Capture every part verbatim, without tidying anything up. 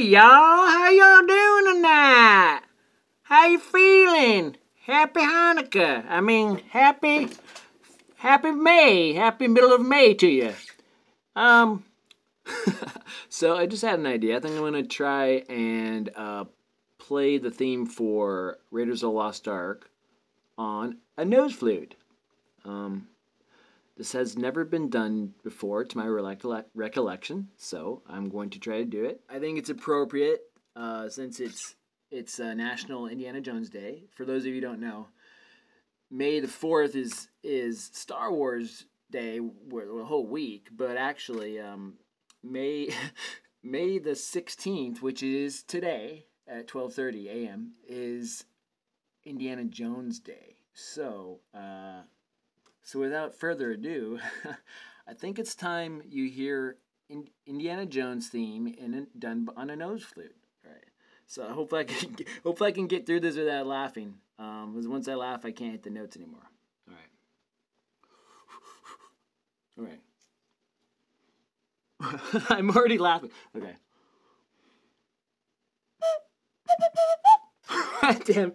Howdy, y'all. How y'all doing tonight? How you feeling? Happy Hanukkah. I mean, happy, happy May. Happy middle of May to you. Um, so I just had an idea. I think I'm going to try and uh, play the theme for Raiders of the Lost Ark on a nose flute. Um, this has never been done before to my recolle recollection, so I'm going to try to do it. I think it's appropriate uh, since it's it's uh, National Indiana Jones Day. For those of you who don't know, May the fourth is is Star Wars Day, where the whole week, but actually um, May May the sixteenth, which is today at twelve thirty a m, is Indiana Jones Day. So, uh, so without further ado, I think it's time you hear in Indiana Jones theme in a, done on a nose flute. All right. So I hope I can get, hope I can get through this without laughing. Um, because once I laugh, I can't hit the notes anymore. All right. All right. I'm already laughing. Okay. Damn.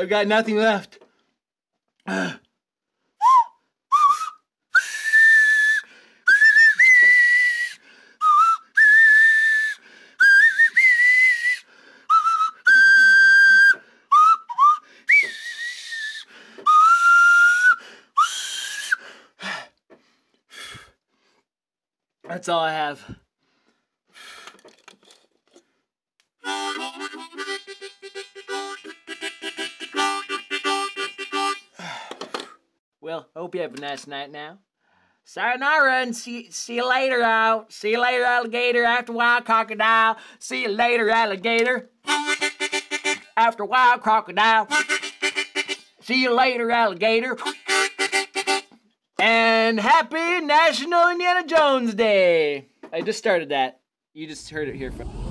I've got nothing left. Uh. That's all I have. Well, hope you have a nice night now. Sayonara and see, see you later out. See you later, alligator. After wild crocodile. See you later, alligator. After wild crocodile. See you later, alligator. And happy National Indiana Jones Day! I just started that. You just heard it here first.